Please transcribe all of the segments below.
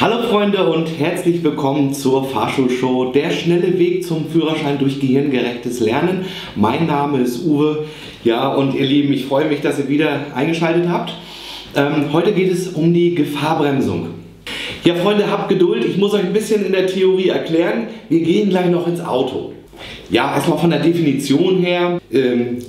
Hallo Freunde und herzlich willkommen zur Fahrschulshow, der schnelle Weg zum Führerschein durch gehirngerechtes Lernen. Mein Name ist Uwe, ja, und ihr Lieben, ich freue mich, dass ihr wieder eingeschaltet habt. Heute geht es um die Gefahrbremsung. Ja Freunde, habt Geduld, ich muss euch ein bisschen in der Theorie erklären, wir gehen gleich noch ins Auto. Ja, erstmal von der Definition her,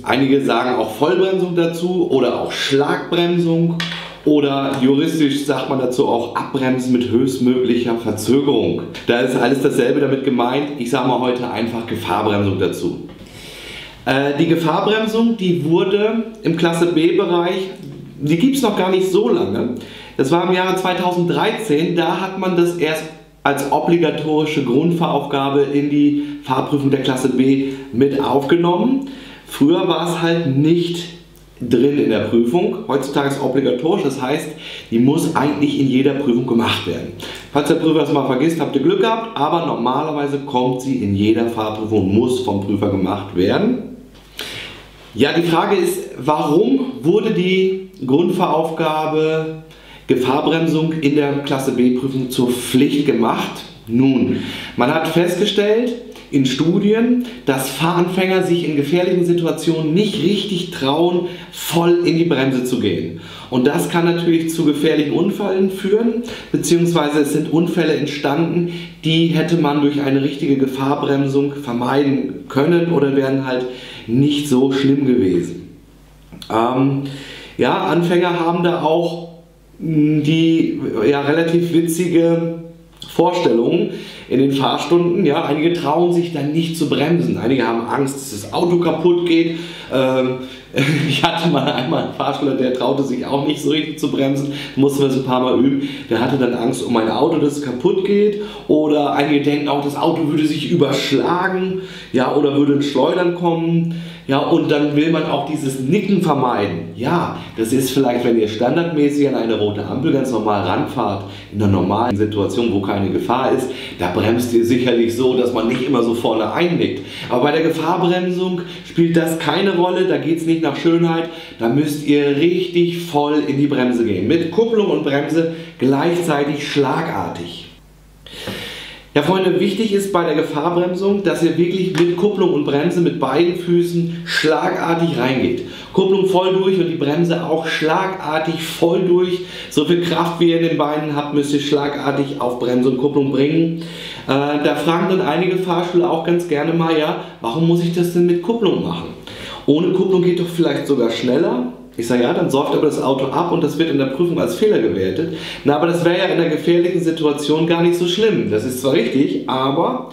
einige sagen auch Vollbremsung dazu oder auch Schlagbremsung. Oder juristisch sagt man dazu auch Abbremsen mit höchstmöglicher Verzögerung. Da ist alles dasselbe damit gemeint. Ich sage mal heute einfach Gefahrbremsung dazu. Die Gefahrbremsung, die wurde im Klasse B-Bereich, die gibt es noch gar nicht so lange. Das war im Jahre 2013, da hat man das erst als obligatorische Grundfahraufgabe in die Fahrprüfung der Klasse B mit aufgenommen. Früher war es halt nicht drin in der Prüfung. Heutzutage ist es obligatorisch, das heißt, die muss eigentlich in jeder Prüfung gemacht werden. Falls der Prüfer das mal vergisst, habt ihr Glück gehabt, aber normalerweise kommt sie in jeder Fahrprüfung und muss vom Prüfer gemacht werden. Ja, die Frage ist, warum wurde die Grundfahraufgabe Gefahrbremsung in der Klasse B-Prüfung zur Pflicht gemacht? Nun, man hat festgestellt, in Studien, dass Fahranfänger sich in gefährlichen Situationen nicht richtig trauen, voll in die Bremse zu gehen. Und das kann natürlich zu gefährlichen Unfällen führen, beziehungsweise es sind Unfälle entstanden, die hätte man durch eine richtige Gefahrbremsung vermeiden können oder wären halt nicht so schlimm gewesen. Ja, Anfänger haben da auch die relativ witzige Vorstellungen in den Fahrstunden, ja, einige trauen sich dann nicht zu bremsen, einige haben Angst, dass das Auto kaputt geht. Ich hatte mal einmal einen Fahrschüler, der traute sich auch nicht so richtig zu bremsen, mussten wir es ein paar Mal üben, der hatte dann Angst um ein Auto, das kaputt geht, oder einige denken auch, das Auto würde sich überschlagen, ja, oder würde ins Schleudern kommen. Ja, und dann will man auch dieses Nicken vermeiden. Ja, das ist vielleicht, wenn ihr standardmäßig an eine rote Ampel ganz normal ranfahrt, in einer normalen Situation, wo keine Gefahr ist, da bremst ihr sicherlich so, dass man nicht immer so vorne einnickt. Aber bei der Gefahrbremsung spielt das keine Rolle, da geht es nicht nach Schönheit, da müsst ihr richtig voll in die Bremse gehen. Mit Kupplung und Bremse gleichzeitig schlagartig. Ja Freunde, wichtig ist bei der Gefahrbremsung, dass ihr wirklich mit Kupplung und Bremse mit beiden Füßen schlagartig reingeht. Kupplung voll durch und die Bremse auch schlagartig voll durch. So viel Kraft, wie ihr in den Beinen habt, müsst ihr schlagartig auf Bremse und Kupplung bringen. Da fragen dann einige Fahrschüler auch ganz gerne mal, ja, warum muss ich das denn mit Kupplung machen? Ohne Kupplung geht doch vielleicht sogar schneller. Ich sage, ja, dann säuft aber das Auto ab und das wird in der Prüfung als Fehler gewertet. Na, aber das wäre ja in einer gefährlichen Situation gar nicht so schlimm. Das ist zwar richtig, aber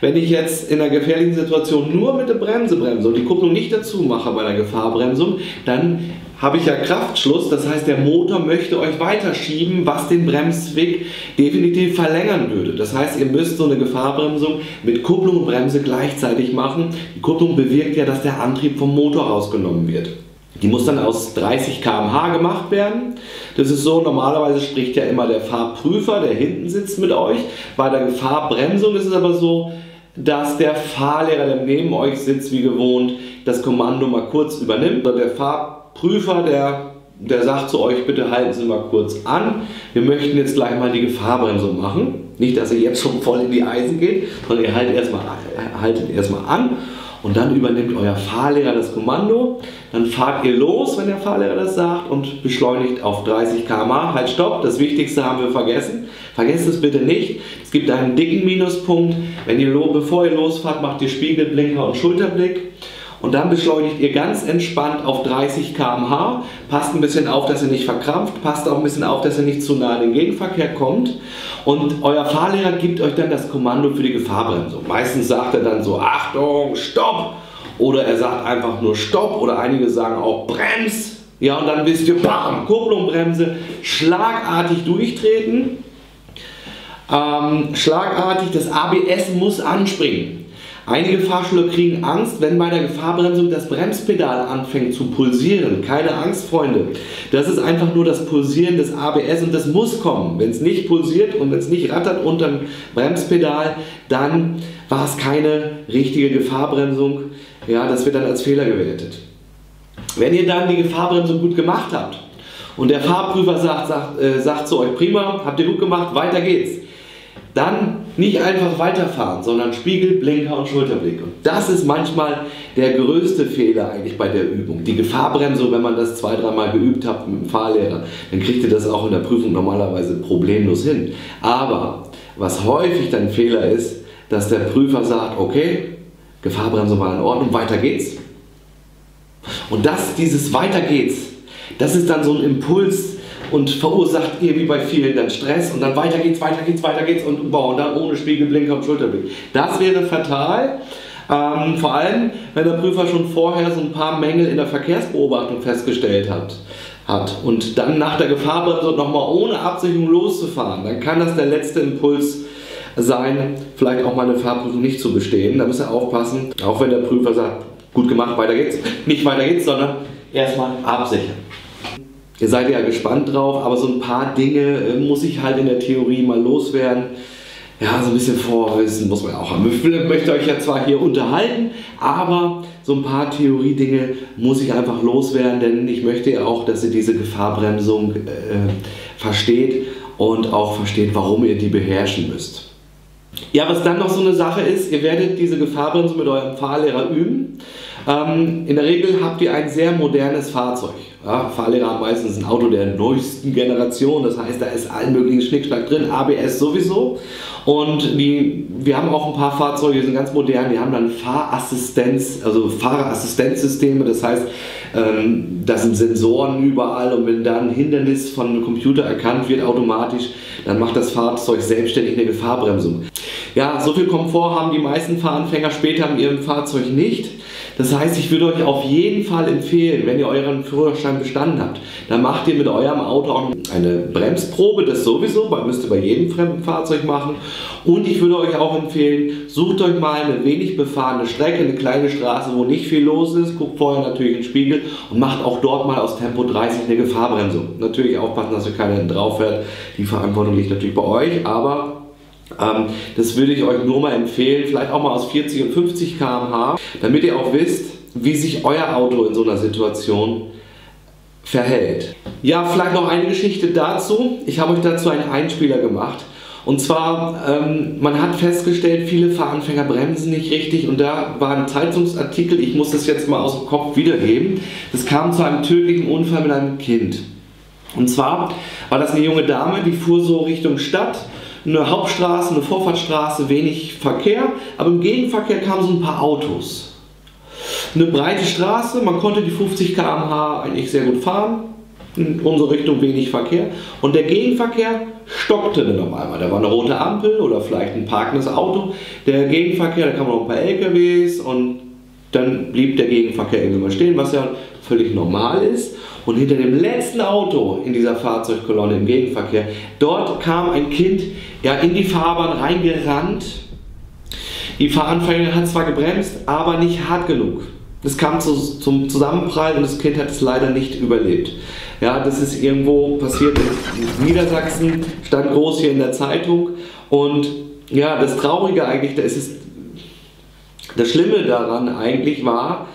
wenn ich jetzt in einer gefährlichen Situation nur mit der Bremse bremse und die Kupplung nicht dazu mache bei der Gefahrbremsung, dann habe ich ja Kraftschluss. Das heißt, der Motor möchte euch weiterschieben, was den Bremsweg definitiv verlängern würde. Das heißt, ihr müsst so eine Gefahrbremsung mit Kupplung und Bremse gleichzeitig machen. Die Kupplung bewirkt ja, dass der Antrieb vom Motor rausgenommen wird. Die muss dann aus 30 km/h gemacht werden. Das ist so, normalerweise spricht ja immer der Fahrprüfer, der hinten sitzt mit euch. Bei der Gefahrbremsung ist es aber so, dass der Fahrlehrer, der neben euch sitzt, wie gewohnt, das Kommando mal kurz übernimmt. Der Fahrprüfer, der sagt zu euch, bitte halten Sie mal kurz an. Wir möchten jetzt gleich mal die Gefahrbremsung machen. Nicht, dass ihr jetzt schon voll in die Eisen geht, sondern ihr haltet erstmal an. Und dann übernimmt euer Fahrlehrer das Kommando, dann fahrt ihr los, wenn der Fahrlehrer das sagt, und beschleunigt auf 30 km/h. Halt, stopp, das Wichtigste haben wir vergessen. Vergesst es bitte nicht. Es gibt einen dicken Minuspunkt. Wenn ihr bevor ihr losfahrt, macht ihr Spiegel, Blinker und Schulterblick. Und dann beschleunigt ihr ganz entspannt auf 30 km/h. Passt ein bisschen auf, dass ihr nicht verkrampft. Passt auch ein bisschen auf, dass ihr nicht zu nah in den Gegenverkehr kommt. Und euer Fahrlehrer gibt euch dann das Kommando für die Gefahrbremsung. Meistens sagt er dann so, Achtung, Stopp. Oder er sagt einfach nur Stopp. Oder einige sagen auch Brems. Ja, und dann wisst ihr, bam, Kupplung, Bremse, schlagartig durchtreten. Schlagartig, das ABS muss anspringen. Einige Fahrschüler kriegen Angst, wenn bei der Gefahrbremsung das Bremspedal anfängt zu pulsieren. Keine Angst, Freunde. Das ist einfach nur das Pulsieren des ABS und das muss kommen. Wenn es nicht pulsiert und wenn es nicht rattert unter dem Bremspedal, dann war es keine richtige Gefahrbremsung. Ja, das wird dann als Fehler gewertet. Wenn ihr dann die Gefahrbremsung gut gemacht habt und der Fahrprüfer sagt zu euch, prima, habt ihr gut gemacht, weiter geht's. Dann nicht einfach weiterfahren, sondern Spiegel, Blinker und Schulterblick. Und das ist manchmal der größte Fehler eigentlich bei der Übung. Die Gefahrbremsung, wenn man das 2-3 Mal geübt hat mit dem Fahrlehrer, dann kriegt ihr das auch in der Prüfung normalerweise problemlos hin. Aber was häufig dann Fehler ist, dass der Prüfer sagt, okay, Gefahrbremsung war in Ordnung, weiter geht's. Und dieses weiter geht's, das ist dann so ein Impuls und verursacht irgendwie bei vielen dann Stress und dann weiter geht's, weiter geht's, weiter geht's und, boah, und dann ohne Spiegel, Blinker und Schulterblick. Das wäre fatal, vor allem wenn der Prüfer schon vorher so ein paar Mängel in der Verkehrsbeobachtung festgestellt hat und dann nach der Gefahrbremsung nochmal ohne Absicherung loszufahren, dann kann das der letzte Impuls sein, vielleicht auch mal eine Fahrprüfung nicht zu bestehen. Da müsst ihr aufpassen, auch wenn der Prüfer sagt, gut gemacht, weiter geht's. Nicht weiter geht's, sondern erstmal absichern. Ihr seid ja gespannt drauf, aber so ein paar Dinge muss ich halt in der Theorie mal loswerden. Ja, so ein bisschen Vorwissen muss man auch haben. Ich möchte euch ja zwar hier unterhalten, aber so ein paar Theoriedinge muss ich einfach loswerden, denn ich möchte ja auch, dass ihr diese Gefahrbremsung versteht und auch versteht, warum ihr die beherrschen müsst. Ja, was dann noch so eine Sache ist, ihr werdet diese Gefahrbremsung mit eurem Fahrlehrer üben. In der Regel habt ihr ein sehr modernes Fahrzeug. Ja, Fahrlehrer haben meistens ein Auto der neuesten Generation, das heißt, da ist allen möglichen Schnickschnack drin, ABS sowieso. Und wir haben auch ein paar Fahrzeuge, die sind ganz modern, die haben dann Fahrassistenz, also Fahrerassistenzsysteme, das heißt, da sind Sensoren überall und wenn dann ein Hindernis von einem Computer erkannt wird automatisch, dann macht das Fahrzeug selbstständig eine Gefahrbremsung. Ja, so viel Komfort haben die meisten Fahranfänger später in ihrem Fahrzeug nicht. Das heißt, ich würde euch auf jeden Fall empfehlen, wenn ihr euren Führerschein bestanden habt, dann macht ihr mit eurem Auto auch eine Bremsprobe, das sowieso, weil müsst ihr bei jedem fremden Fahrzeug machen. Und ich würde euch auch empfehlen, sucht euch mal eine wenig befahrene Strecke, eine kleine Straße, wo nicht viel los ist, guckt vorher natürlich in den Spiegel und macht auch dort mal aus Tempo 30 eine Gefahrbremsung. Natürlich aufpassen, dass ihr keiner drauf fährt, die Verantwortung liegt natürlich bei euch, aber das würde ich euch nur mal empfehlen, vielleicht auch mal aus 40 und 50 km/h, damit ihr auch wisst, wie sich euer Auto in so einer Situation verhält. Ja, vielleicht noch eine Geschichte dazu. Ich habe euch dazu einen Einspieler gemacht. Und zwar, man hat festgestellt, viele Fahranfänger bremsen nicht richtig und da war ein Zeitungsartikel, ich muss das jetzt mal aus dem Kopf wiedergeben, das kam zu einem tödlichen Unfall mit einem Kind. Und zwar war das eine junge Dame, die fuhr so Richtung Stadt, eine Hauptstraße, eine Vorfahrtsstraße, wenig Verkehr, aber im Gegenverkehr kamen so ein paar Autos. Eine breite Straße, man konnte die 50 km/h eigentlich sehr gut fahren, in unsere Richtung wenig Verkehr und der Gegenverkehr stockte dann auf einmal. Da war eine rote Ampel oder vielleicht ein parkendes Auto. Der Gegenverkehr, da kamen noch ein paar LKWs und dann blieb der Gegenverkehr irgendwann stehen, was ja völlig normal ist. Und hinter dem letzten Auto in dieser Fahrzeugkolonne im Gegenverkehr, dort kam ein Kind ja in die Fahrbahn reingerannt. Die Fahranfängerin hat zwar gebremst, aber nicht hart genug. Es kam zum Zusammenprall und das Kind hat es leider nicht überlebt. Ja, das ist irgendwo passiert in Niedersachsen, stand groß hier in der Zeitung. Und ja, das Traurige eigentlich, das Schlimme daran eigentlich war,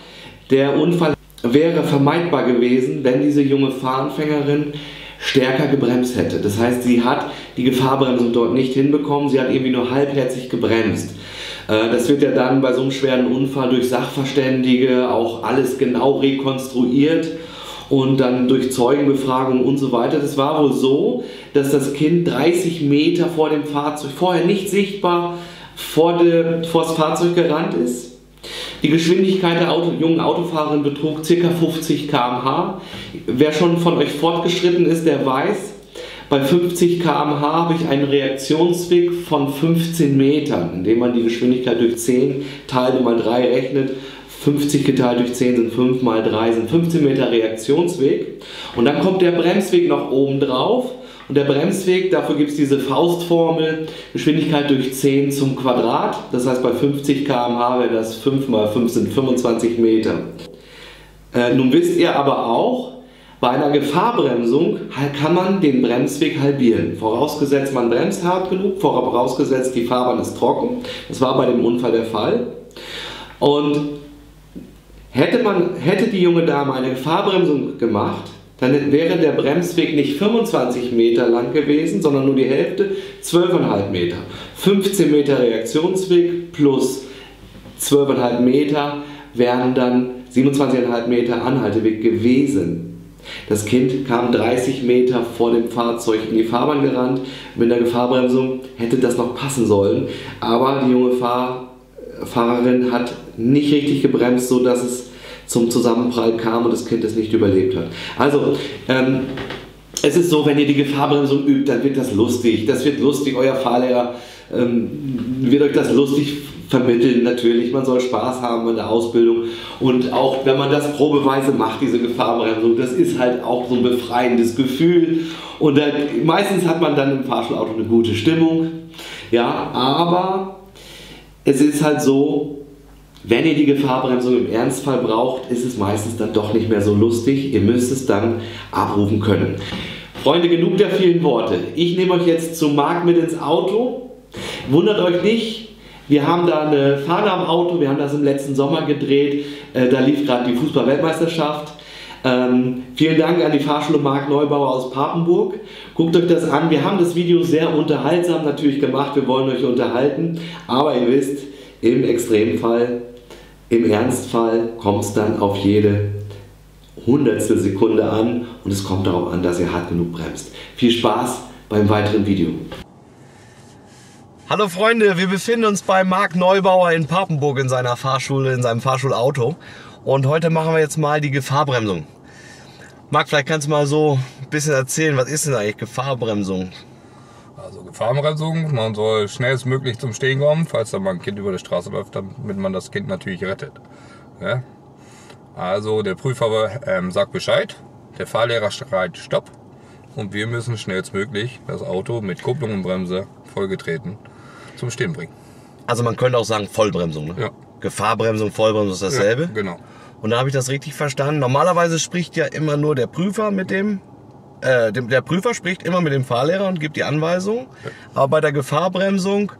der Unfall wäre vermeidbar gewesen, wenn diese junge Fahranfängerin stärker gebremst hätte. Das heißt, sie hat die Gefahrbremsung dort nicht hinbekommen, sie hat irgendwie nur halbherzig gebremst. Das wird ja dann bei so einem schweren Unfall durch Sachverständige auch alles genau rekonstruiert und dann durch Zeugenbefragungen und so weiter. Das war wohl so, dass das Kind 30 Meter vor dem Fahrzeug, vorher nicht sichtbar, vor das Fahrzeug gerannt ist. Die Geschwindigkeit der jungen Autofahrerin betrug ca. 50 km/h. Wer schon von euch fortgeschritten ist, der weiß, bei 50 km/h habe ich einen Reaktionsweg von 15 Metern, indem man die Geschwindigkeit durch 10 teilt und mal 3 rechnet. 50 geteilt durch 10 sind 5 mal 3 sind 15 Meter Reaktionsweg. Und dann kommt der Bremsweg noch oben drauf. Und der Bremsweg, dafür gibt es diese Faustformel, Geschwindigkeit durch 10 zum Quadrat. Das heißt, bei 50 km/h wäre das 5 mal 5 sind 25 Meter. Nun wisst ihr aber auch, bei einer Gefahrbremsung kann man den Bremsweg halbieren. Vorausgesetzt, man bremst hart genug, vorausgesetzt, die Fahrbahn ist trocken. Das war bei dem Unfall der Fall. Und hätte die junge Dame eine Gefahrbremsung gemacht, dann wäre der Bremsweg nicht 25 Meter lang gewesen, sondern nur die Hälfte, 12,5 Meter. 15 Meter Reaktionsweg plus 12,5 Meter wären dann 27,5 Meter Anhalteweg gewesen. Das Kind kam 30 Meter vor dem Fahrzeug in die Fahrbahn gerannt. Mit der Gefahrbremsung hätte das noch passen sollen, aber die junge Fahrerin hat nicht richtig gebremst, sodass es zum Zusammenprall kam und das Kind es nicht überlebt hat. Also, es ist so, wenn ihr die Gefahrbremsung übt, dann wird das lustig. Das wird lustig, euer Fahrlehrer wird euch das lustig vermitteln natürlich. Man soll Spaß haben bei der Ausbildung und auch wenn man das probeweise macht, diese Gefahrbremsung, das ist halt auch so ein befreiendes Gefühl und dann, meistens hat man dann im Fahrschulauto eine gute Stimmung. Ja, aber es ist halt so, wenn ihr die Gefahrbremsung im Ernstfall braucht, ist es meistens dann doch nicht mehr so lustig. Ihr müsst es dann abrufen können. Freunde, genug der vielen Worte. Ich nehme euch jetzt zu Marc mit ins Auto. Wundert euch nicht, wir haben da eine Fahne am Auto, wir haben das im letzten Sommer gedreht, da lief gerade die Fußball-Weltmeisterschaft. Vielen Dank an die Fahrschule Marc Neubauer aus Papenburg. Guckt euch das an, wir haben das Video sehr unterhaltsam natürlich gemacht, wir wollen euch unterhalten, aber ihr wisst, im Extremfall, im Ernstfall kommt es dann auf jede hundertstel Sekunde an und es kommt darauf an, dass ihr hart genug bremst. Viel Spaß beim weiteren Video. Hallo Freunde, wir befinden uns bei Marc Neubauer in Papenburg in seiner Fahrschule, in seinem Fahrschulauto. Und heute machen wir jetzt mal die Gefahrbremsung. Marc, vielleicht kannst du mal so ein bisschen erzählen, was ist denn eigentlich Gefahrbremsung? Also Gefahrbremsung, man soll schnellstmöglich zum Stehen kommen. Falls da mal ein Kind über die Straße läuft, damit man das Kind natürlich rettet. Ja? Also der Prüfer sagt Bescheid, der Fahrlehrer schreit Stopp. Und wir müssen schnellstmöglich das Auto mit Kupplung und Bremse vollgetreten zum Stehen bringen. Also man könnte auch sagen Vollbremsung, ne? Ja. Gefahrbremsung, Vollbremsung ist dasselbe. Ja, genau. Und da habe ich das richtig verstanden. Normalerweise spricht ja immer nur der Prüfer mit dem, der Prüfer spricht immer mit dem Fahrlehrer und gibt die Anweisung. Ja. Aber bei der Gefahrbremsung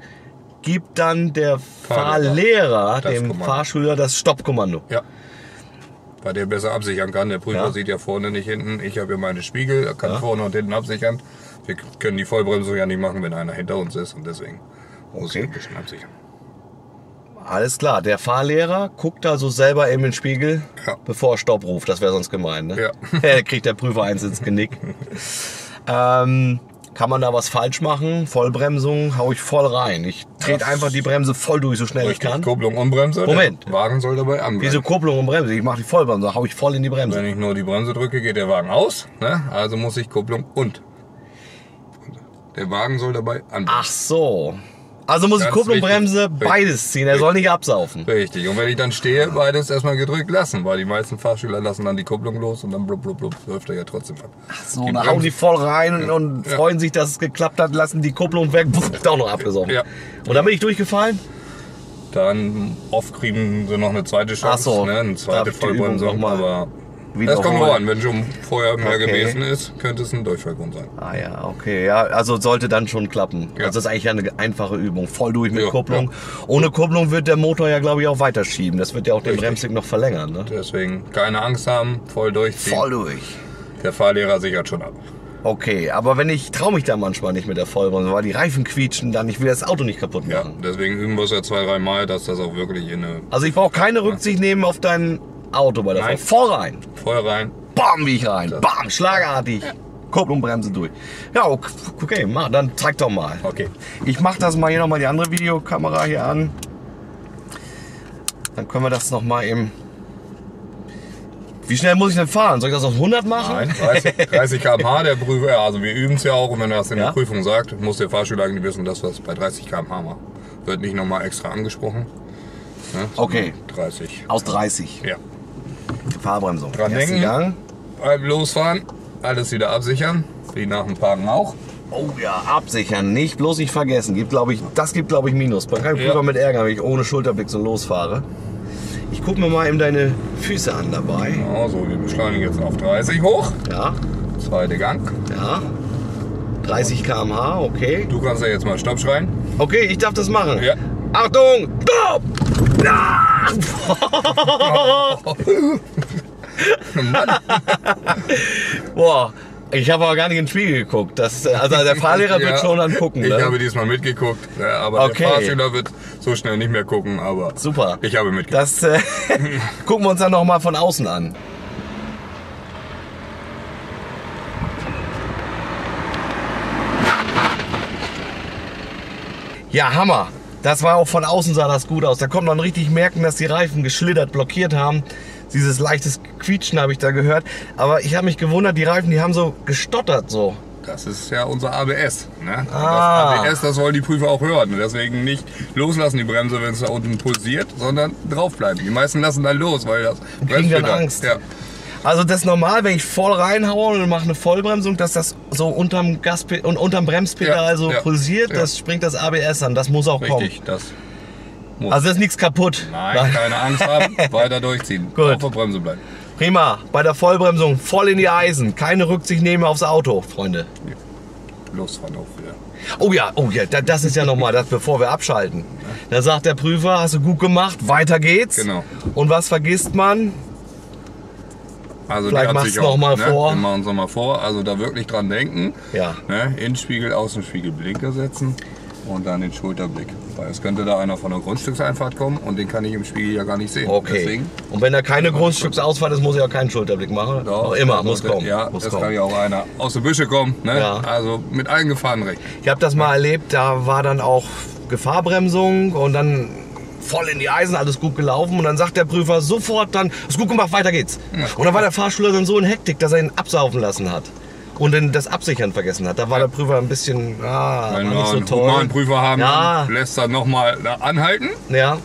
gibt dann der Fahrlehrer dem Fahrschüler das Stoppkommando. Ja. Weil der besser absichern kann. Der Prüfer sieht ja vorne nicht hinten. Ich habe ja meine Spiegel, er kann vorne und hinten absichern. Wir können die Vollbremsung ja nicht machen, wenn einer hinter uns ist und deswegen muss ich ein bisschen absichern. Alles klar, der Fahrlehrer guckt also selber eben in den Spiegel, bevor er Stopp ruft. Das wäre sonst gemein, ne? Ja. Kriegt der Prüfer eins ins Genick. Kann man da was falsch machen? Vollbremsung hau ich voll rein. Ich trete einfach die Bremse voll durch, so schnell ich kann. Kupplung und Bremse. Moment. Der Wagen soll dabei anbleiben. Wieso Kupplung und Bremse? Ich mache die Vollbremse, hau ich voll in die Bremse. Wenn ich nur die Bremse drücke, geht der Wagen aus. Ne? Also muss ich Kupplung und. Der Wagen soll dabei anbleiben. Ach so. Also muss ich Kupplung und Bremse beides ziehen. Er soll nicht absaufen. Richtig. Und wenn ich dann stehe, beides erstmal gedrückt lassen, weil die meisten Fahrschüler lassen dann die Kupplung los und dann blub blub blub läuft er ja trotzdem ab. Ach so, dann hauen die voll rein und freuen sich, dass es geklappt hat, lassen die Kupplung weg, wird auch noch abgesaufen. Ja. Und dann bin ich durchgefallen? Dann oft kriegen sie noch eine zweite Chance, eine zweite Vollbremsung, aber das kommt nur an, wenn schon vorher mehr gewesen ist, könnte es ein Durchfallgrund sein. Ah ja, okay, ja, also sollte dann schon klappen. Ja. Also das ist eigentlich eine einfache Übung, voll durch mit Kupplung. Ja. Ohne Kupplung wird der Motor ja, glaube ich, auch weiterschieben. Das wird ja auch den Bremsweg noch verlängern. Ne? Deswegen keine Angst haben, voll durchziehen. Voll durch. Der Fahrlehrer sichert schon ab. Okay, aber wenn ich traue mich da manchmal nicht mit der Vollbremsung, weil die Reifen quietschen dann, ich will das Auto nicht kaputt machen. Ja, deswegen üben wir es ja zwei, drei Mal, dass das auch wirklich in eine... Also ich brauche keine Rücksicht nehmen auf deinen... Auto bei der Fahrt. Voll rein. Voll rein. Bam, wie ich rein. Bam, schlagartig. Ja. Kupplung, Bremse durch. Ja, okay, mach, dann zeig doch mal. Okay. Ich mach das mal hier nochmal die andere Videokamera hier an. Dann können wir das nochmal eben... Wie schnell muss ich denn fahren? Soll ich das auf 100 machen? Nein, 30 km/h, der Prüfer, also wir üben es ja auch und wenn er das in der Prüfung sagt, muss der Fahrschüler eigentlich wissen, dass wir es bei 30 km/h machen. Wird nicht nochmal extra angesprochen. Ne? Okay. 30. Aus 30? Ja. Fahrbremsung. Dran denken, beim Losfahren, alles wieder absichern, wie nach dem Parken auch. Oh ja, absichern, nicht bloß nicht vergessen. Das gibt glaube ich Minus. Man kann mich mit Ärger, wenn ich ohne Schulterblick so losfahre. Ich gucke mir mal eben deine Füße an dabei. Genau, so, wir beschleunigen jetzt auf 30 hoch. Ja. Zweiter Gang. Ja. 30 km/h, okay. Du kannst ja jetzt mal Stopp schreien. Okay, ich darf das machen. Ja. Achtung, Stopp! Ah! Mann. Boah. Ich habe aber gar nicht in den Spiegel geguckt. Das, also der Fahrlehrer wird schon dann gucken. Ich habe diesmal mitgeguckt, aber der Fahrschüler wird so schnell nicht mehr gucken. Aber super. Ich habe mitgeguckt. Das gucken wir uns dann nochmal von außen an. Ja, Hammer. Das war auch von außen, sah das gut aus. Da konnte man richtig merken, dass die Reifen geschlittert, blockiert haben. Dieses leichtes Quietschen habe ich da gehört. Aber ich habe mich gewundert, die Reifen, die haben so gestottert so. Das ist ja unser ABS. Ne? Ah. Das ABS, das wollen die Prüfer auch hören. Deswegen nicht loslassen die Bremse, wenn es da unten pulsiert, sondern draufbleiben. Die meisten lassen dann los, weil das kriegen dann Angst. Ja. Also das ist normal, wenn ich voll reinhaue und mache eine Vollbremsung, dass das so unterm Gaspedal und unterm Bremspedal so pulsiert, das springt das ABS an. Das muss auch richtig, kommen. Das muss. Also das ist nichts kaputt. Nein, keine Angst haben, weiter durchziehen. Gut. Auf der Bremse bleiben. Prima, bei der Vollbremsung voll in die Eisen, keine Rücksicht nehmen aufs Auto, Freunde. Losfahren auch wieder. Oh ja, das ist ja nochmal das, bevor wir abschalten. Da sagt der Prüfer, hast du gut gemacht, weiter geht's. Genau. Und was vergisst man? Also vielleicht machst du nochmal vor. Wir machen es nochmal vor, also da wirklich dran denken. Ja. Ne? Innenspiegel, Außenspiegel, Blinker setzen und dann den Schulterblick. Weil es könnte da einer von der Grundstückseinfahrt kommen und den kann ich im Spiegel ja gar nicht sehen. Okay. Deswegen, und wenn da keine Grundstücksausfahrt ist, muss ich auch keinen Schulterblick machen. Doch, immer, muss kommen. Ja, muss das kommen. Kann ja auch einer aus den Büschen kommen. Ne? Ja. Also mit allen Gefahrenrecht. Ich habe das mal erlebt, da war dann auch Gefahrbremsung und dann voll in die Eisen, alles gut gelaufen und dann sagt der Prüfer sofort dann, ist gut gemacht, weiter geht's. Ja. Und dann war der Fahrschüler dann so in Hektik, dass er ihn absaufen lassen hat und dann das Absichern vergessen hat. Da war der Prüfer ein bisschen, wenn wir einen normalen Prüfer haben, dann lässt er nochmal anhalten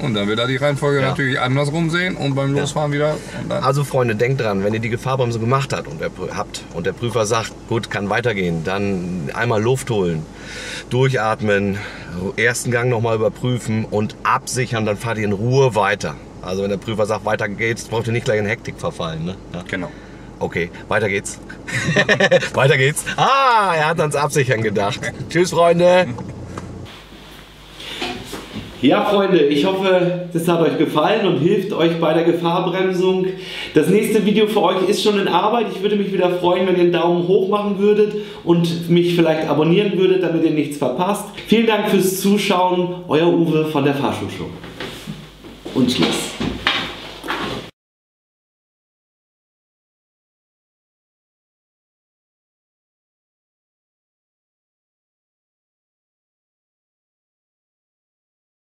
und dann wird er die Reihenfolge natürlich andersrum sehen und beim Losfahren wieder. Also Freunde, denkt dran, wenn ihr die Gefahrbremse gemacht habt und der Prüfer sagt, gut, kann weitergehen, dann einmal Luft holen, durchatmen, ersten Gang nochmal überprüfen und absichern, dann fahrt ihr in Ruhe weiter. Also wenn der Prüfer sagt, weiter geht's, braucht ihr nicht gleich in Hektik verfallen. Ne? Ja. Genau. Okay, weiter geht's. Weiter geht's. Ah, er hat ans Absichern gedacht. Tschüss, Freunde. Ja, Freunde, ich hoffe, das hat euch gefallen und hilft euch bei der Gefahrbremsung. Das nächste Video für euch ist schon in Arbeit. Ich würde mich wieder freuen, wenn ihr einen Daumen hoch machen würdet und mich vielleicht abonnieren würdet, damit ihr nichts verpasst. Vielen Dank fürs Zuschauen. Euer Uwe von der Fahrschulshow. Und tschüss.